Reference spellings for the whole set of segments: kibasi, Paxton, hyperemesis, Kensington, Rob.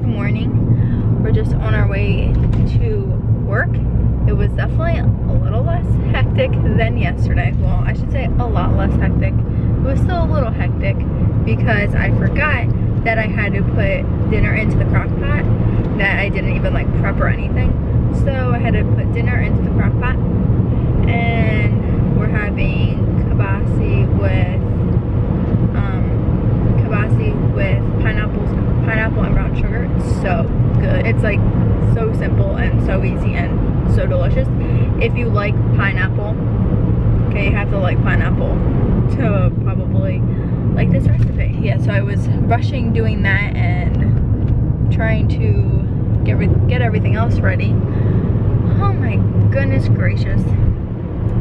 good morning. We're just on our way to work. It was definitely a little less hectic than yesterday. Well, I should say a lot less hectic. It was still a little hectic because I forgot that I had to put dinner into the crock pot that I didn't even like prep or anything. So I had to put dinner into the crock pot, and we're having kibasi with pineapple and brown sugar. It's so good. It's like so simple and so easy and so delicious. If you like pineapple, okay, you have to like pineapple to probably like this recipe. Yeah, so I was rushing doing that and trying to get everything else ready. Oh my goodness gracious.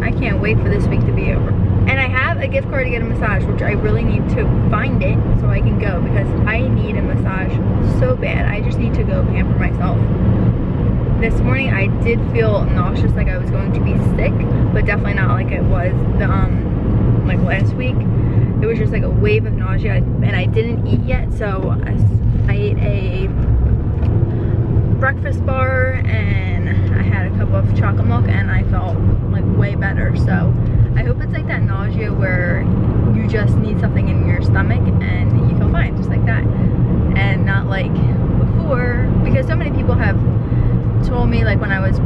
I can't wait for this week to be over. And I have a gift card to get a massage, which I really need to find it so I can go, because I need a massage so bad. I just need to go pamper myself. This morning I did feel nauseous, like I was going to be sick, but definitely not like it was the, like last week. It was just like a wave of nausea, and I didn't eat yet, so I ate a breakfast bar and I had a cup of chocolate milk, and I felt like way better. So I hope it's like that nausea where you just need something in your stomach and you feel fine just like that, and not like before, because so many people have told me, like when I was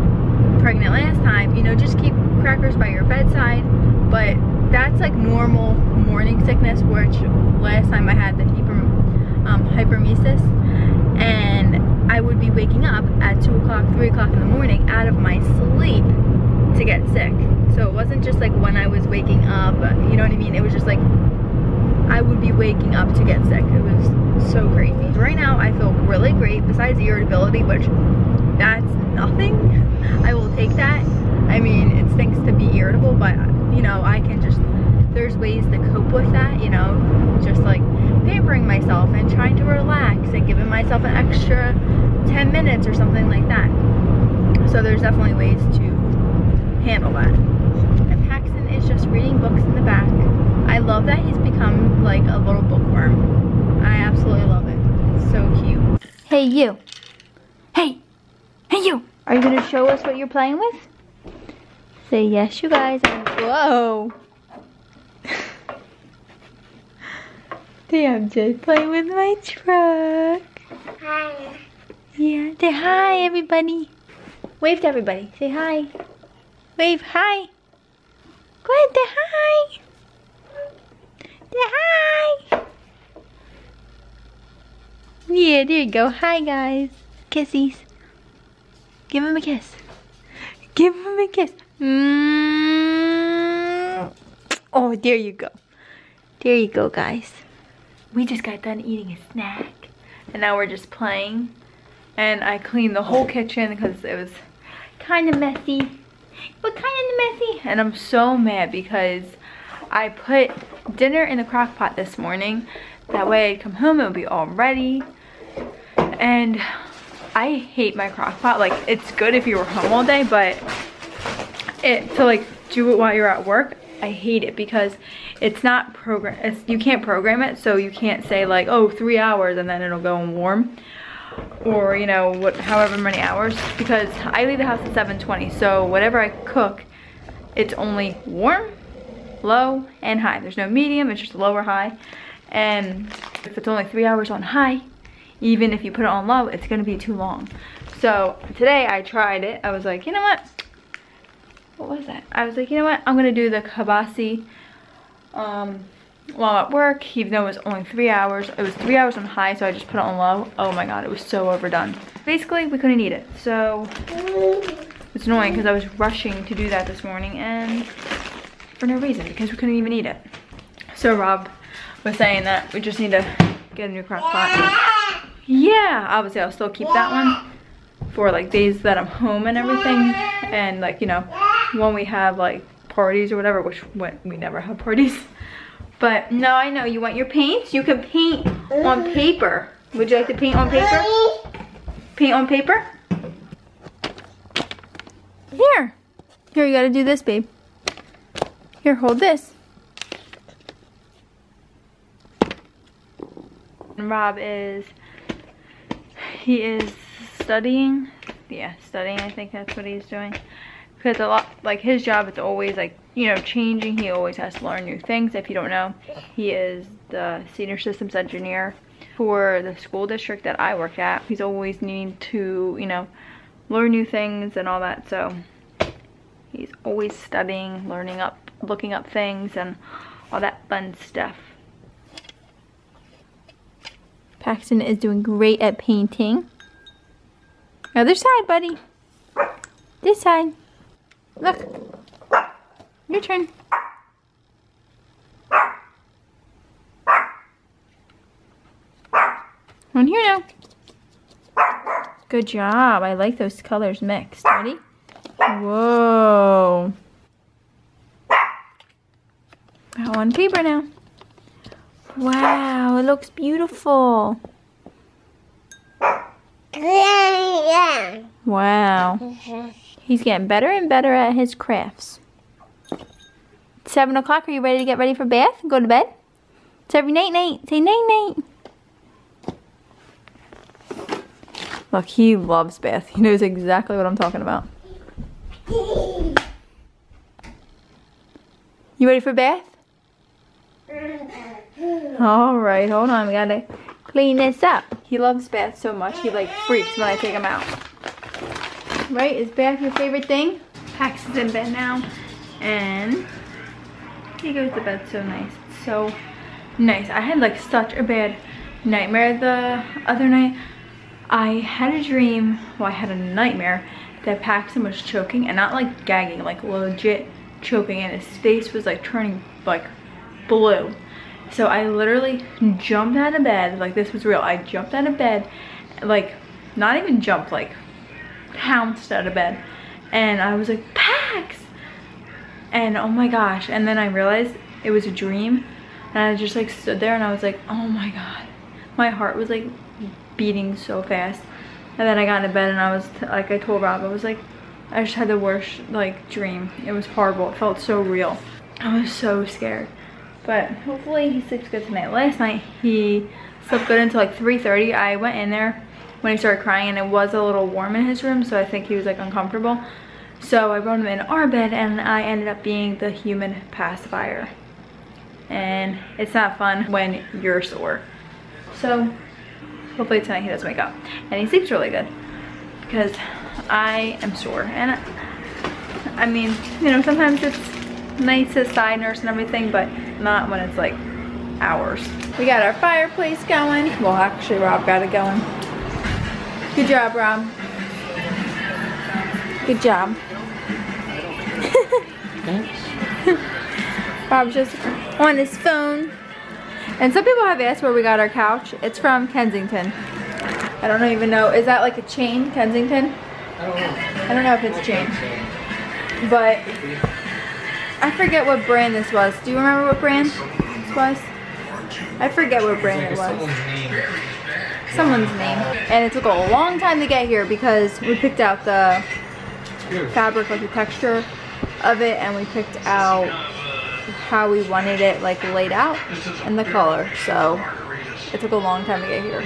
pregnant last time, you know, just keep crackers by your bedside. But that's like normal morning sickness, which last time I had the hyperemesis, and I would be waking up at 2 o'clock, 3 o'clock in the morning out of my sleep to get sick. So it wasn't just like when I was waking up, you know what I mean? It was just like I would be waking up to get sick. It was so crazy. Right now I feel really great, besides irritability, which that's nothing. I will take that. I mean, it stinks to be irritable, but you know, I can just, there's ways to cope with that, you know, just like pampering myself and trying to relax and giving myself an extra 10 minutes or something like that. So there's definitely ways to handle that. And Paxton is just reading books in the back. I love that he's become like a little bookworm. I absolutely love it. It's so cute. Hey you. Hey. Hey you. Are you going to show us what you're playing with? Say yes, you guys. And whoa. Damn, Jay's playing with my truck. Hi. Yeah, say hi everybody. Wave to everybody. Say hi. Wave hi. Go ahead, say hi. Say hi. Yeah, there you go. Hi guys. Kissies. Give him a kiss. Give him a kiss. Mm. Oh, there you go. There you go, guys. We just got done eating a snack, and now we're just playing. And I cleaned the whole kitchen because it was kind of messy. But kind of messy. And I'm so mad because I put dinner in the crock pot this morning. That way I'd come home, it would be all ready. And I hate my crock pot. Like, it's good if you were home all day, but to like do it while you're at work, I hate it because it's not you can't program it, so you can't say like, oh, 3 hours and then it'll go and warm, or you know what, however many hours, because I leave the house at 7:20, so whatever I cook, it's only warm, low, and high. There's no medium, it's just low or high. And if it's only 3 hours on high, even if you put it on low, it's gonna be too long. So today I tried it. I was like, you know what was that? I was like, you know what, I'm gonna do the kibasi while at work, even though it was only 3 hours. It was 3 hours on high, so I just put it on low. Oh my god, it was so overdone. Basically, we couldn't eat it, so it's annoying because I was rushing to do that this morning, and for no reason, because we couldn't even eat it. So Rob was saying that we just need to get a new crock pot. Yeah, obviously I'll still keep that one for like days that I'm home and everything, and like, you know, when we have like parties or whatever, which we never have parties. But no, I know you want your paints. You can paint on paper. Would you like to paint on paper? Paint on paper? Here. Here, you gotta do this, babe. Here, hold this. And Rob is He is studying. Yeah, studying, I think that's what he's doing. Because a lot, like his job, it's always like, you know, changing. He always has to learn new things. If you don't know, he is the senior systems engineer for the school district that I work at. He's always needing to, you know, learn new things and all that. So he's always studying, learning up, looking up things and all that fun stuff. Paxton is doing great at painting. Other side, buddy. This side. Look, your turn. On here now. Good job. I like those colors mixed. Ready? Whoa. On paper now. Wow, it looks beautiful. Wow. He's getting better and better at his crafts. It's 7 o'clock. Are you ready to get ready for bath and go to bed? It's every night-night. Say night-night. Look, he loves bath. He knows exactly what I'm talking about. You ready for bath? Alright, hold on. We gotta clean this up. He loves bath so much. He like freaks when I take him out. Right? Is bath your favorite thing? Paxton's in bed now, and he goes to bed so nice. It's so nice. I had like such a bad nightmare the other night. I had a dream, well I had a nightmare that Paxton was choking, and not like gagging, like legit choking, and his face was like turning like blue. So I literally jumped out of bed, like this was real. I jumped out of bed, like not even jumped, like pounced out of bed, and I was like, Pax! And oh my gosh, and then I realized it was a dream, and I just like stood there and I was like, oh my god, my heart was like beating so fast. And then I got into bed and I was like, I told Rob, I was like, I just had the worst like dream. It was horrible. It felt so real. I was so scared, but hopefully he sleeps good tonight. Last night he slept good until like 3:30. I went in there when he started crying, and it was a little warm in his room, so I think he was like uncomfortable. So I brought him in our bed, and I ended up being the human pacifier, and it's not fun when you're sore. So hopefully tonight he doesn't wake up and he sleeps really good, because I am sore. And I mean, you know, sometimes it's nice as side nurse and everything, but not when it's like hours. We got our fireplace going. Well, actually Rob got it going. Good job, Rob. Good job. Thanks. Rob's just on his phone. And some people have asked where we got our couch. It's from Kensington. I don't even know. Is that like a chain, Kensington? I don't know. I don't know if it's a chain. But I forget what brand this was. Do you remember what brand this was? I forget what brand it was. Someone's name. And it took a long time to get here because we picked out the fabric, like the texture of it, and we picked out how we wanted it like laid out and the color. So it took a long time to get here,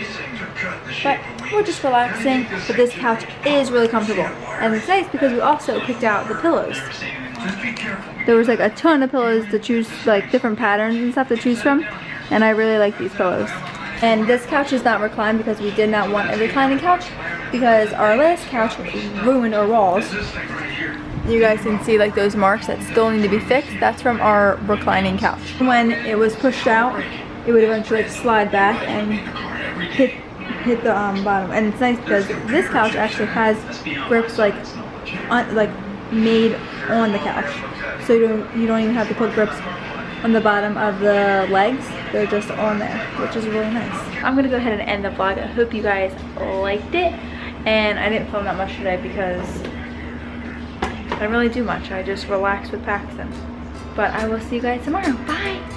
but we're just relaxing. But this couch is really comfortable, and it's nice because we also picked out the pillows. There was like a ton of pillows to choose, like different patterns and stuff to choose from, and I really like these pillows. And this couch is not reclined because we did not want a reclining couch, because our last couch ruined our walls. You guys can see like those marks that still need to be fixed. That's from our reclining couch. When it was pushed out, it would eventually like slide back and hit the bottom. And it's nice because this couch actually has grips like made on the couch, so you don't even have to put grips on the bottom of the legs. They're just on there, which is really nice. I'm gonna go ahead and end the vlog. I hope you guys liked it, and I didn't film that much today because I don't really do much. I just relax with Paxton, but I will see you guys tomorrow. Bye.